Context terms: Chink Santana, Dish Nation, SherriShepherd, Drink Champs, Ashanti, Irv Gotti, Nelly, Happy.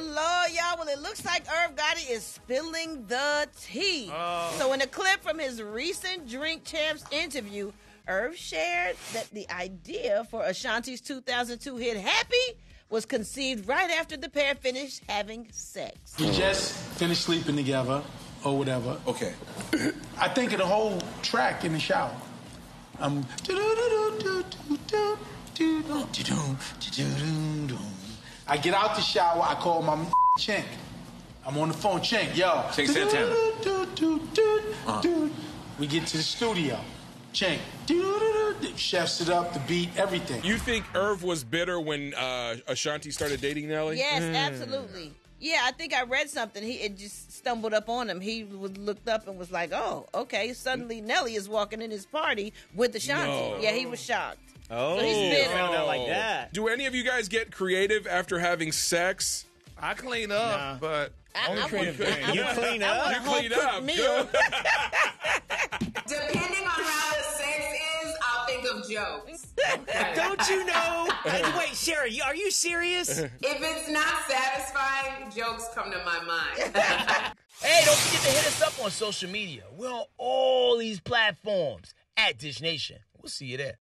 Lord, y'all. Well, it looks like Irv Gotti is spilling the tea. So in a clip from his recent Drink Champs interview, Irv shared that the idea for Ashanti's 2002 hit Happy was conceived right after the pair finished having sex. We just finished sleeping together or whatever. Okay. I think of the whole track in the shower. I get out the shower, I call my Chink. I'm on the phone, Chink, yo. Chink Santana. We get to the studio. Chink. Chefs it up, the beat, everything. You think Irv was bitter when Ashanti started dating Nelly? Yes, absolutely. Yeah, I think I read something. It just stumbled up on him. He was looked up and was like, oh, okay. Suddenly Nelly is walking in his party with Ashanti. No. Yeah, he was shocked. Oh, so he's bitter. Out like that. Do any of you guys get creative after having sex? I clean up, but... You clean up? You clean up. Meal. Depending on how the sex is, I'll think of jokes. Okay. Don't you know? Wait, Sherry, are you serious? If it's not satisfying, jokes come to my mind. Hey, don't forget to hit us up on social media. We're on all these platforms at Dish Nation. We'll see you there.